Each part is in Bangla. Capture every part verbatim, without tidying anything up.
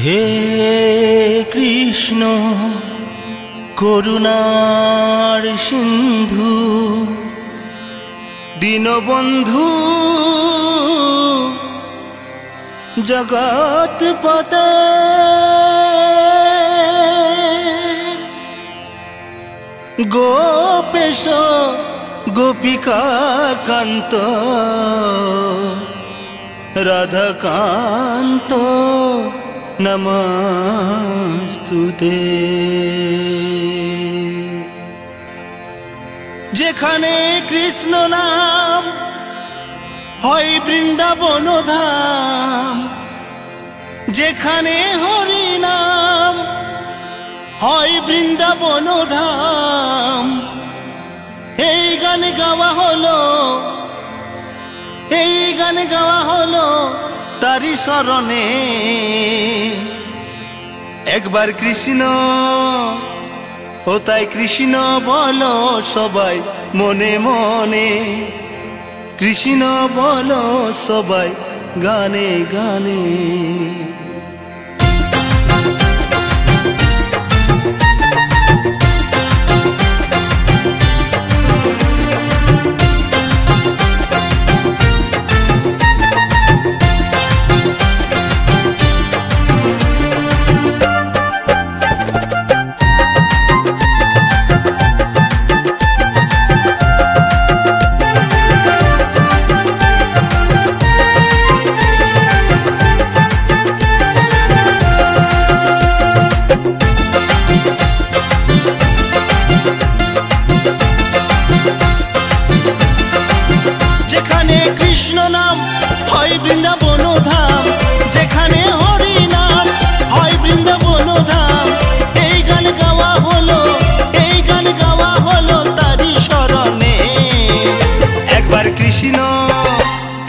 হে কৃষ্ণ করুণার সিন্ধু দীনবন্ধু জগৎপতে গোপেশ গোপিকা কান্ত রাধাকান্ত নমস্তুতে। যেখানে কৃষ্ণ নাম হয় বৃন্দাবন ধাম, যেখানে হরি নাম হয় বৃন্দাবন ধাম। এই গান গাওয়া হলো, এই গান গাওয়া হলো তারি শরণে। একবার কৃষ্ণ ও তাই কৃষ্ণ বলো সবাই মনে মনে, কৃষ্ণ বলো সবাই গানে গানে।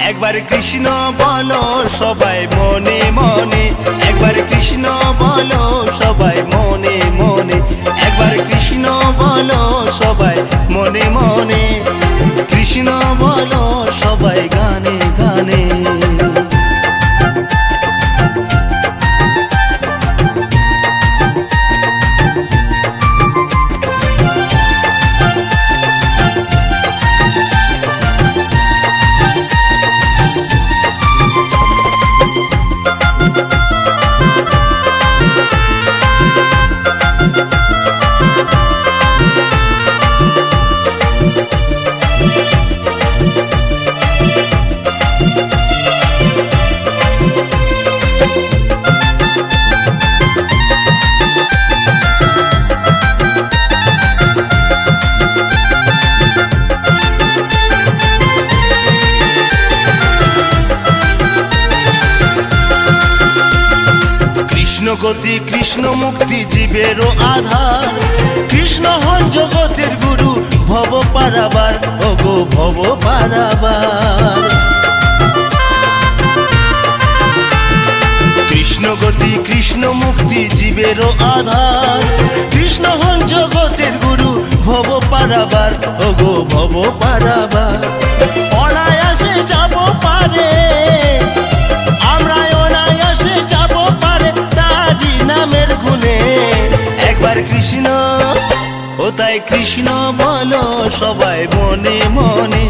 একবার কৃষ্ণ বলো সবাই মনে মনে, একবার কৃষ্ণ বলো সবাই মনে মনে, একবার কৃষ্ণ বলো সবাই মনে মনে, কৃষ্ণ বলো সবাই গানে গানে। কৃষ্ণ গতি কৃষ্ণ মুক্তি জীবেরও আধার, কৃষ্ণ হন জগতের গুরু ভব পারাবার, ওগো ভব পারাবার। কৃষ্ণ গতি কৃষ্ণ মুক্তি জীবেরও আধার, কৃষ্ণ হন জগতের গুরু ভব পারাবার, ওগো ভব পারাবার। অনায়াসে যাব পারে আমরা, অনায়াসে যাব পারে তারি নামের গুণে। একবার কৃষ্ণ ও তাই কৃষ্ণ বলো সবাই মনে মনে,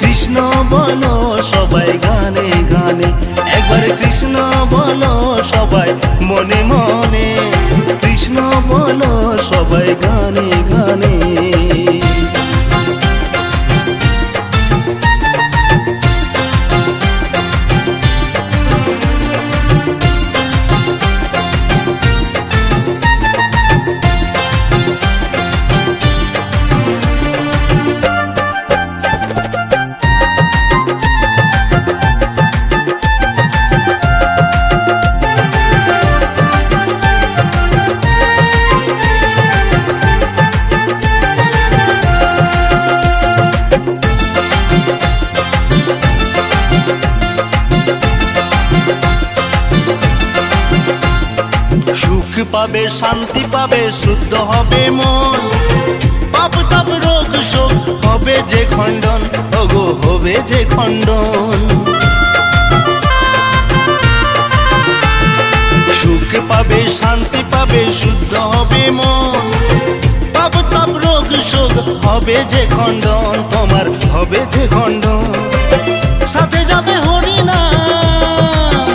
কৃষ্ণ বলো সবাই গানে গানে, একবার কৃষ্ণ বলো সবাই মনে মনে, কৃষ্ণ বলো সবাই গানে গানে। পাবে শান্তি পাবে শুদ্ধ হবে মন, পাপ তাপ রোগ শোক হবে যে খণ্ডন, ওগো হবে যে খণ্ডন। शांति पाबे शुद्ध होबे मन पाप ताप रोग शोध होबे जे खंडन तोमार होबे जे खंडन साथे जाबे हरि नाम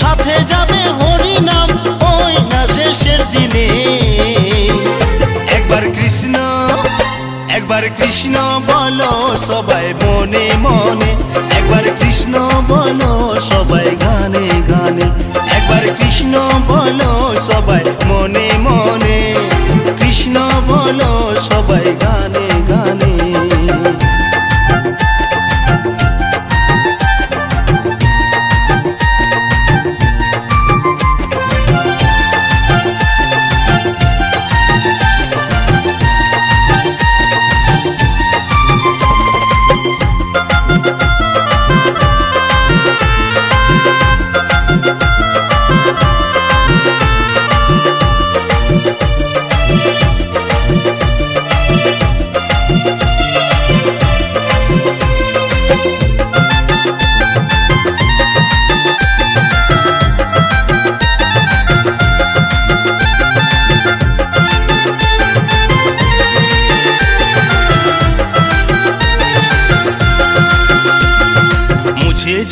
साथे जाबे हरि नाम ओई ना शेषेर दिने एकबार कृष्ण एकबार कृष्ण बोलो सबाई मने मने एकबार कृष्ण बोलो सबाई गाने गाने कृष्ण बोलो सबाई मने मने कृष्ण बोलो सबाई गाने गाने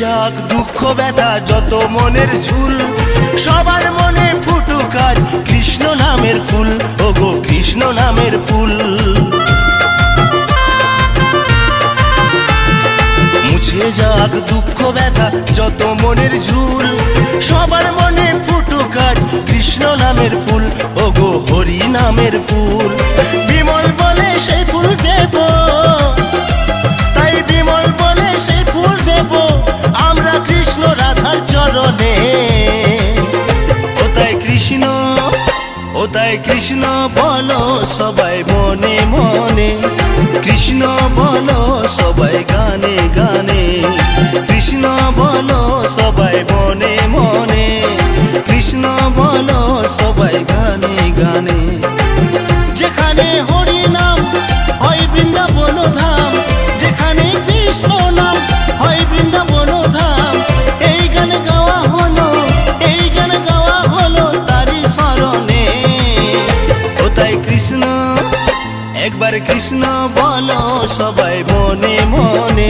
जाक दुख व्यथा जत मनेर झुल सबार मने फुटुक आज कृष्ण नामेर फुल ओगो कृष्ण नामेर फुल मुछे जाक दुख व्यथा जत मनेर झुल सबार मने फुटुक आज कृष्ण नामेर फुल ओगो हरि नामेर फुल बिमल बोले सेई फुल देबो ताई बिमल बोले सेई फुल देबो कृष्ण राधार चरणे ओताई कृष्ण ओताई कृष्ण बोलो सबाई मने मने कृष्ण बोलो सबाई गाने गाने कृष्ण बोलो सबाई मने मने कृष्ण बोलो सबाई गाने गाने जेखाने हरि नाम हय वृंदावन धाम जेखाने कृष्ण नाम हय वृंदावन कृष्ण एक बार कृष्ण बोलो सबाई मने मने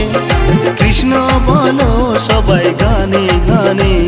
कृष्ण बोलो सबाई गाने गाने।